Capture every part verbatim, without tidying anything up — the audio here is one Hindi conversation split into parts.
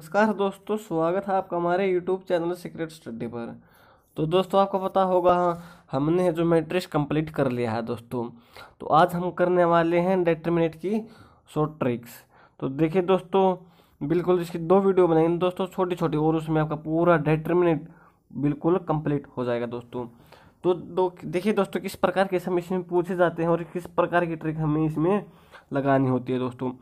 नमस्कार दोस्तों, स्वागत है आपका हमारे यूट्यूब चैनल सीक्रेट स्टडी पर। तो दोस्तों आपको पता होगा हमने जो मैट्रिक्स कंप्लीट कर लिया है दोस्तों, तो आज हम करने वाले हैं डिटरमिनेंट की शॉर्ट ट्रिक्स। तो देखिए दोस्तों, बिल्कुल इसकी दो वीडियो बनाएंगे दोस्तों, छोटी छोटी, और उसमें आपका पूरा डिटरमिनेंट बिल्कुल कम्प्लीट हो जाएगा दोस्तों। तो दो देखिए दोस्तों, किस प्रकार के सम इसमें पूछे जाते हैं और किस प्रकार की ट्रिक हमें इसमें लगानी होती है दोस्तों।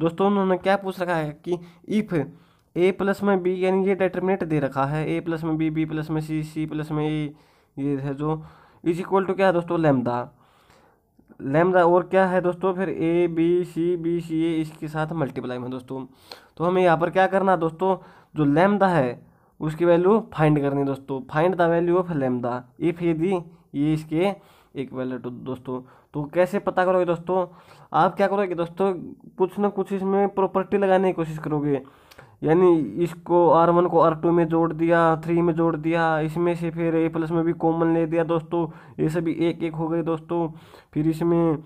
दोस्तों उन्होंने क्या पूछ रखा है कि इफ़ ए प्लस में बी, यानी ये डिटरमिनेंट दे रखा है, ए प्लस में बी, बी प्लस में सी, सी प्लस में ए, ये है जो इज इक्वल टू क्या है दोस्तों, लैम्बडा। लैम्बडा और क्या है दोस्तों, फिर A B C, B C ए, इसके साथ मल्टीप्लाई में दोस्तों। तो हमें यहाँ पर क्या करना है दोस्तों, जो लैम्बडा है उसकी वैल्यू फाइंड करनी है दोस्तों। Find the value of lambda if यदि ये इसके इक्वल टू दोस्तों। तो कैसे पता करोगे दोस्तों, आप क्या करोगे दोस्तों, कुछ ना कुछ इसमें प्रॉपर्टी लगाने की कोशिश करोगे, यानी इसको आर वन को आर टू में जोड़ दिया, थ्री में जोड़ दिया, इसमें से फिर ए प्लस में भी कॉमन ले दिया दोस्तों, ये सभी एक एक हो गए दोस्तों। फिर इसमें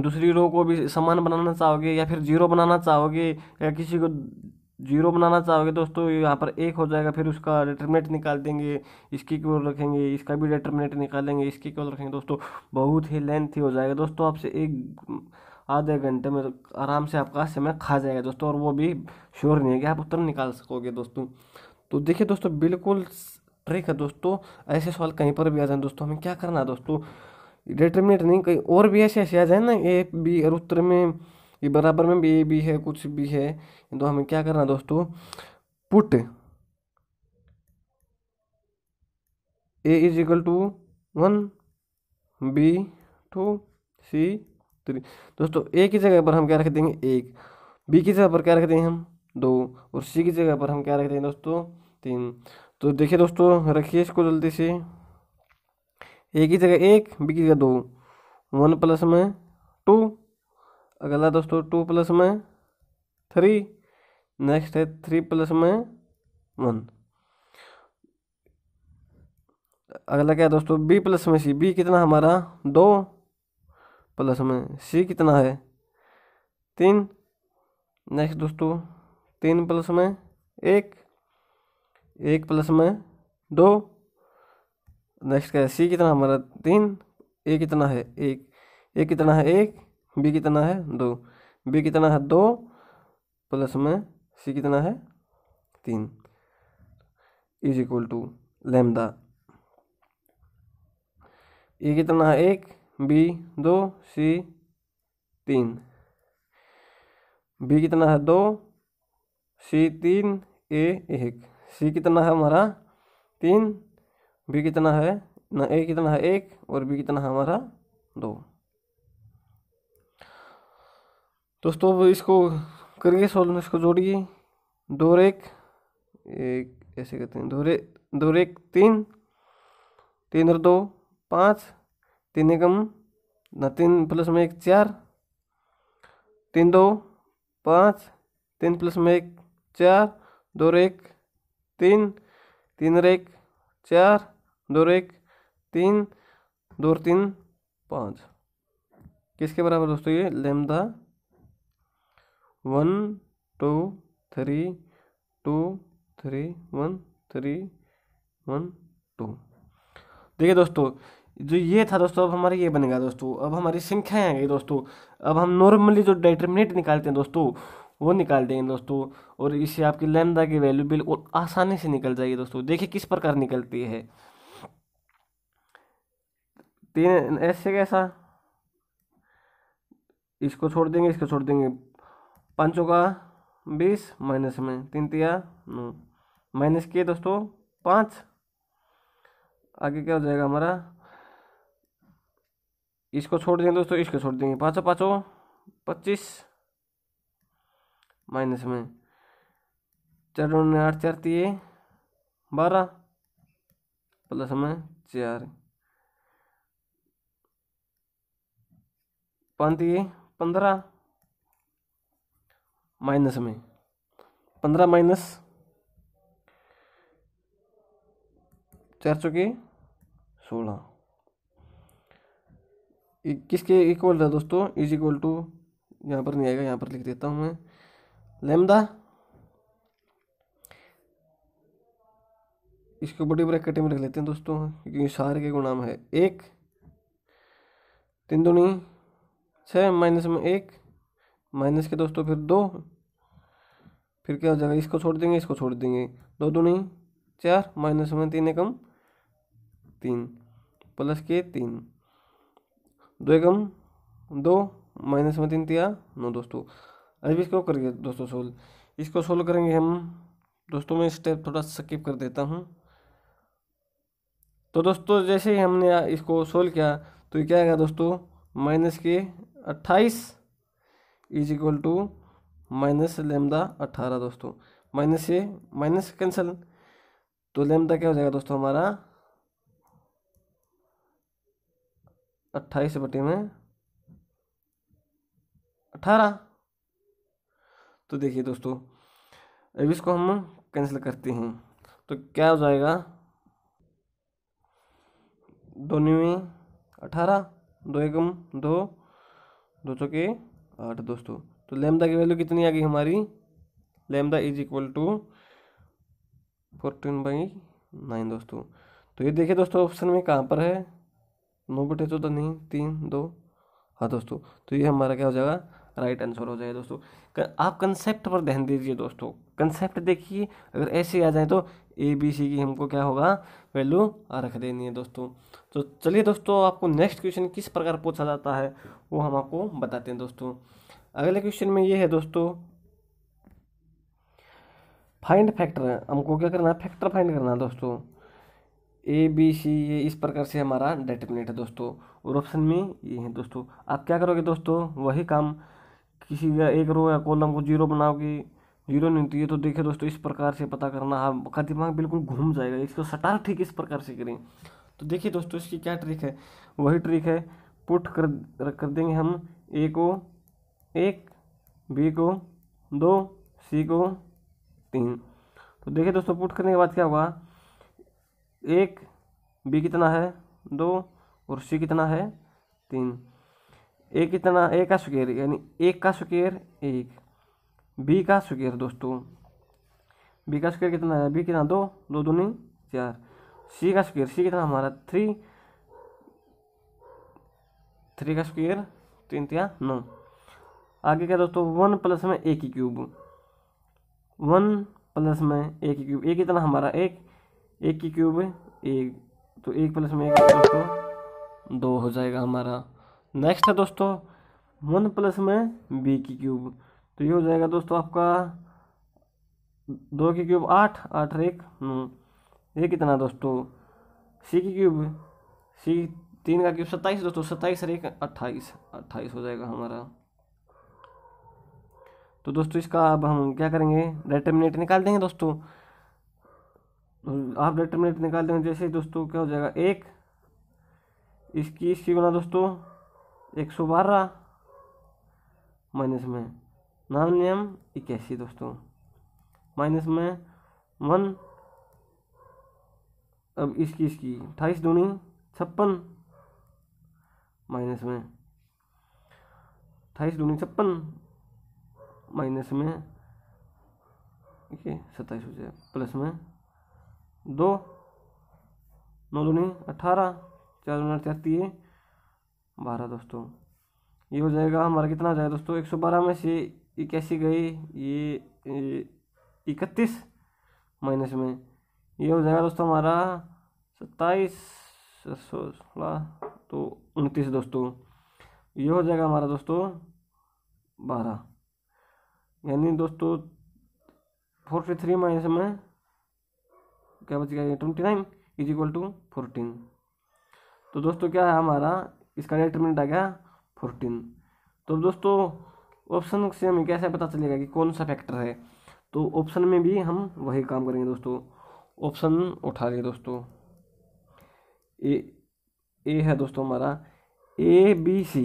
दूसरी रो को भी समान बनाना चाहोगे, या फिर जीरो बनाना चाहोगे, या किसी को जीरो बनाना चाहोगे दोस्तों, यहाँ पर एक हो जाएगा। फिर उसका डिटरमिनेंट निकाल देंगे, इसकी इक्वल रखेंगे, इसका भी डिटरमिनेंट निकालेंगे, इसकी इक्वल रखेंगे दोस्तों। बहुत ही लेंथी हो जाएगा दोस्तों, आपसे एक आधे घंटे में आराम से आपका समय खा जाएगा दोस्तों, और वो भी श्योर नहीं है कि आप उत्तर निकाल सकोगे दोस्तों। तो देखिए दोस्तों, बिल्कुल ट्रिक है दोस्तों, ऐसे सवाल कहीं पर भी आ जाए दोस्तों, हमें क्या करना है दोस्तों, डिटरमिनेंट नहीं कहीं और भी ऐसे ऐसे आ जाए ना, ए बी और उत्तर में ये बराबर में भी ए बी है, कुछ भी है, तो हमें क्या करना है दोस्तों, put A is equal to one, B two, C three दोस्तों। ए की जगह पर हम क्या रख देंगे एक, बी की जगह पर क्या रख देंगे हम दो, और सी की जगह पर हम क्या रख देंगे दोस्तों तीन। तो देखिए दोस्तों, रखिए इसको जल्दी से, ए की जगह एक, बी की जगह दो, वन प्लस में टू, अगला दोस्तों टू प्लस में थ्री, नेक्स्ट है थ्री प्लस में वन, अगला क्या है दोस्तों बी प्लस में सी, बी कितना हमारा दो प्लस में सी कितना है तीन, नेक्स्ट दोस्तों तीन प्लस में एक, एक प्लस में दो, नेक्स्ट क्या है सी कितना हमारा तीन, ए कितना है एक, ए कितना है एक, बी कितना है दो, बी कितना है दो प्लस में सी कितना है तीन, is equal to lambda. A कितना है एक, बी दो, सी तीन, बी कितना है दो, सी तीन, ए एक, सी कितना है हमारा तीन, बी कितना है ना, ए कितना है एक, और बी कितना है हमारा दो दोस्तों। इसको करिए सॉल्व, इसको जोड़िए, दो रेक एक, ऐसे करते हैं, दो रे दो रेक तीन, तीन और दो पाँच, तीन एकम ना, तीन प्लस में एक चार, तीन दो पाँच, तीन प्लस में एक चार, दो एक तीन, तीन एक चार, दो एक तीन, दो तीन पाँच, किसके बराबर दोस्तों ये lambda one two three, two three one, three one two. देखिए दोस्तों, जो ये था दोस्तों, अब हमारा ये बनेगा दोस्तों, अब हमारी संख्याएं आ गई दोस्तों। अब हम नॉर्मली जो डिटरमिनेंट निकालते हैं दोस्तों, वो निकाल देंगे दोस्तों, और इससे आपकी लैम्बडा की वैल्यू बिल्कुल आसानी से निकल जाएगी दोस्तों। देखिए किस प्रकार निकलती है, तीन ऐसे कैसा, इसको छोड़ देंगे, इसको छोड़ देंगे, पाँचों का बीस, माइनस में तीन तिया नौ, माइनस किए दोस्तों पाँच, आगे क्या हो जाएगा हमारा, इसको छोड़ देंगे दोस्तों, इसको छोड़ देंगे, पाँचों पाँचों पच्चीस, माइनस में चार उन्नीस आठ, चार तीए बारह, प्लस में चार, पाँच तीए पंद्रह, माइनस में पंद्रह, माइनस चार चौके सोलह, किसके इक्वल है दोस्तों, इज इक्वल टू, यहाँ पर नहीं आएगा, यहाँ पर लिख देता हूँ मैं, लैम्बडा इसको बड़ी ब्रैकेट में रख लेते हैं दोस्तों, क्योंकि सारे के गुणाम है एक, तीन दूनी छः, माइनस में एक, माइनस के दोस्तों फिर दो, फिर क्या हो जाएगा, इसको छोड़ देंगे, इसको छोड़ देंगे, दो दूनी चार, माइनस में तीन एकम तीन, प्लस के तीन, दो एकम दो, माइनस में तीन तिया नौ दोस्तों। अभी इसको करिए दोस्तों सोल्व, इसको सोल्व करेंगे हम दोस्तों, मैं स्टेप थोड़ा स्किप कर देता हूँ। तो दोस्तों जैसे ही हमने इसको सोल्व किया तो ये क्या आएगा दोस्तों, माइनस के अट्ठाईस is equal to minus lambda अट्ठारह दोस्तों, माइनस से माइनस कैंसल, तो लेमदा क्या हो जाएगा दोस्तों हमारा अट्ठाईस बटे में अट्ठारह। तो देखिए दोस्तों अब इसको हम कैंसिल करते हैं तो क्या हो जाएगा, दो नवे अठारह, दो एकम दो, दो चौके आठ दोस्तों। तो लैम्बडा की वैल्यू कितनी आ गई हमारी, lambda is equal to fourteen by nine दोस्तों। तो ये देखिए दोस्तों ऑप्शन में कहाँ पर है, नौ बटे चौदह नहीं, तीन दो, हाँ दोस्तों। तो ये हमारा क्या हो जाएगा, राइट आंसर हो जाएगा दोस्तों। आप कंसेप्ट पर ध्यान दीजिए दोस्तों, कंसेप्ट देखिए, अगर ऐसे आ जाए तो ए बी सी की हमको क्या होगा वैल्यू रख देनी है दोस्तों। तो चलिए दोस्तों आपको नेक्स्ट क्वेश्चन किस प्रकार पूछा जाता है वो हम आपको बताते हैं दोस्तों। अगले क्वेश्चन में ये है दोस्तों, फाइंड फैक्टर, हमको क्या करना है, फैक्टर फाइंड करना है दोस्तों, ए बी सी, ये इस प्रकार से हमारा डिटरमिनेंट है दोस्तों, और ऑप्शन में ये है दोस्तों। आप क्या करोगे दोस्तों, वही काम किसी या एक रो या कॉलम को जीरो बनाओगे, जीरो नहीं होती है तो देखिए दोस्तों इस प्रकार से पता करना, आपका दिमाग बिल्कुल घूम जाएगा, इसको सटार ठीक इस प्रकार से करें। तो देखिए दोस्तों इसकी क्या ट्रिक है, वही ट्रिक है, पुट कर कर देंगे हम ए को एक, बी को दो, सी को तीन। तो देखिए दोस्तों पुट करने के बाद क्या हुआ, एक बी कितना है दो और सी कितना है तीन, ए कितना, ए का स्क्वायर यानी एक का स्क्वायर एक, बी का स्क्वायर दोस्तों, बी का स्क्वायर कितना है, बी कितना दो, दो दूनी चार, सी का स्क्वायर, सी कितना हमारा थ्री, थ्री का स्क्वायर तीन तिया नौ। आगे क्या दोस्तों, वन प्लस में ए की क्यूब, वन प्लस में ए की क्यूब, ए कितना हमारा एक, एक की क्यूब एक, तो एक प्लस में एक दोस्तों दो हो जाएगा हमारा। नेक्स्ट है दोस्तों वन प्लस में बी की क्यूब, तो ये हो जाएगा दोस्तों आपका दो की क्यूब आठ, आठ एक नौ, ये कितना दोस्तों सी की क्यूब, सी तीन का क्यूब सत्ताईस दोस्तों, सत्ताईस एक अट्ठाईस, अट्ठाईस हो जाएगा हमारा। तो दोस्तों इसका अब हम क्या करेंगे, डिटरमिनेंट निकाल देंगे दोस्तों। आप डिटरमिनेंट निकाल देंगे जैसे दोस्तों क्या हो जाएगा, एक इसकी इसकी गुना दोस्तों एक सौ बारह, माइनस में नाम नियम इक्यासी दोस्तों, माइनस में वन, अब इसकी इसकी अट्ठाईस दूनी छप्पन, माइनस में अट्ठाईस दूनी छप्पन, माइनस में सत्ताईस हो जाएगा, प्लस में दो, नौ दूनी अट्ठारह, चार दूनी चार तीन बारह दोस्तों, ये हो जाएगा हमारा कितना हो जाएगा दोस्तों, एक सौ बारह में से इक्यासी गई, ये इकतीस, माइनस में ये हो जाएगा दोस्तों हमारा सत्ताईस सौ सोलह, तो उनतीस दोस्तों, ये हो जाएगा हमारा दोस्तों बारह, यानी दोस्तों फोर्टी थ्री माइनस में क्या बच गया, twenty nine is equal to fourteen. तो दोस्तों क्या है हमारा, इसका डिटरमिनेंट आ गया फोर्टीन। तो दोस्तों ऑप्शन से हमें कैसे पता चलेगा कि कौन सा फैक्टर है, तो ऑप्शन में भी हम वही काम करेंगे दोस्तों। ऑप्शन उठा लिए दोस्तों, ए ए है दोस्तों हमारा ए बी सी,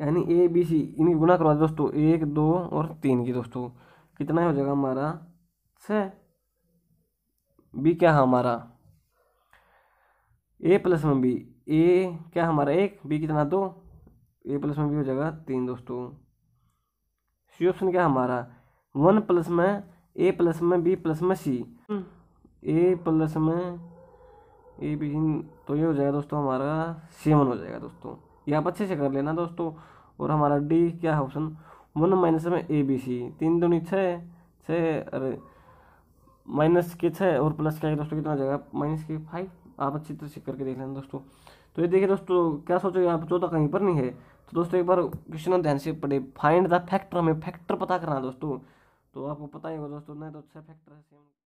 यानी ए बी सी इनकी गुना करवा दोस्तों, एक दो और तीन की दोस्तों, कितना हो जाएगा हमारा छः, बी क्या है हमारा ए प्लस में बी, ए क्या हमारा एक, बी कितना दो, ए प्लस में बी हो जाएगा तीन दोस्तों। सी ऑप्शन क्या हमारा वन प्लस में ए प्लस में बी प्लस में सी, ए प्लस में ए बी तो ये हो जाएगा दोस्तों हमारा सेवन हो जाएगा दोस्तों, ये आप अच्छे से कर लेना दोस्तों। और हमारा डी क्या है ऑप्शन वन माइनस में ए बी सी, तीन दूनी छः, छः माइनस के छः और प्लस क्या है दोस्तों कितना हो जाएगा माइनस के फाइव। आप अच्छी तरह से करके देख लेना दोस्तोगे दोस्तों। तो ये देखिए दोस्तों क्या सोचोगे आप, चौथा कहीं पर नहीं है तो दोस्तों एक बार क्वेश्चन ध्यान से पढ़े। फाइंड द फैक्टर, हमें फैक्टर पता करना है दोस्तों, तो आपको पता ही होगा दोस्तों, नहीं तो छः फैक्टर है सेम।